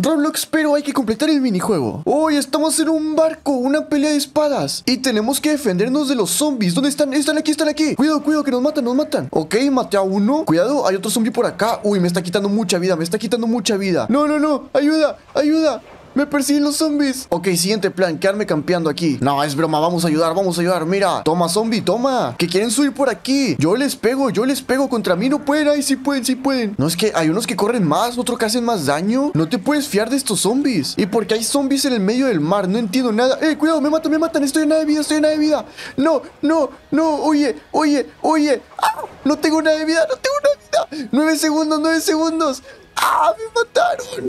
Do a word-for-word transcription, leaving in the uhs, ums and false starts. Roblox, pero hay que completar el minijuego. Hoy estamos en un barco, una pelea de espadas, y tenemos que defendernos de los zombies. ¿Dónde están? Están aquí, están aquí. Cuidado, cuidado, que nos matan, nos matan. Ok, maté a uno. Cuidado, hay otro zombie por acá. Uy, me está quitando mucha vida, me está quitando mucha vida. No, no, no, ayuda, ayuda. Me persiguen los zombies. Ok, siguiente plan, quedarme campeando aquí. No, es broma, vamos a ayudar, vamos a ayudar. Mira, toma zombie, toma. Que quieren subir por aquí. Yo les pego, yo les pego. Contra mí no pueden, ay, sí pueden, sí pueden. No, es que hay unos que corren más, otros que hacen más daño. No te puedes fiar de estos zombies. Y porque hay zombies en el medio del mar, no entiendo nada. Eh, cuidado, me matan, me matan, estoy en nada de vida, estoy en nada de vida. No, no, no, oye, oye, oye. Ah, no tengo nada de vida, no tengo nada de vida. Nueve segundos, nueve segundos. Ah, me mataron.